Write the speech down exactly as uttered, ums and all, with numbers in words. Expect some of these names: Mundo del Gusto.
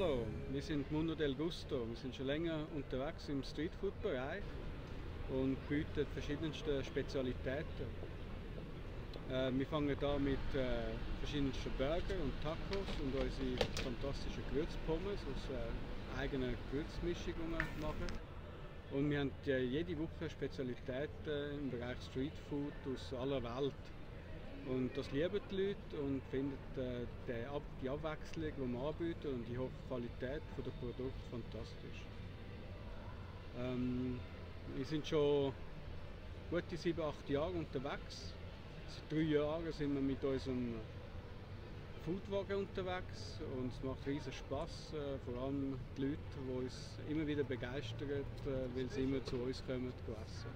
Hallo, wir sind Mundo del Gusto. Wir sind schon länger unterwegs im Streetfood-Bereich und bieten verschiedenste Spezialitäten. Äh, wir fangen da mit äh, verschiedensten Burger und Tacos und unsere fantastischen Gewürzpommes aus äh, eigenen Gewürzmischungen machen. Und wir haben äh, jede Woche Spezialitäten im Bereich Streetfood aus aller Welt. Und das lieben die Leute und finden äh, die, Ab die Abwechslung, die wir anbieten, und die hohe Qualität der Produkte fantastisch. Ähm, wir sind schon gute sieben, acht Jahre unterwegs. Seit drei Jahren sind wir mit unserem Foodwagen unterwegs und es macht riesen Spass, äh, vor allem die Leute, die uns immer wieder begeistern, äh, weil sie immer zu uns kommen, zu essen.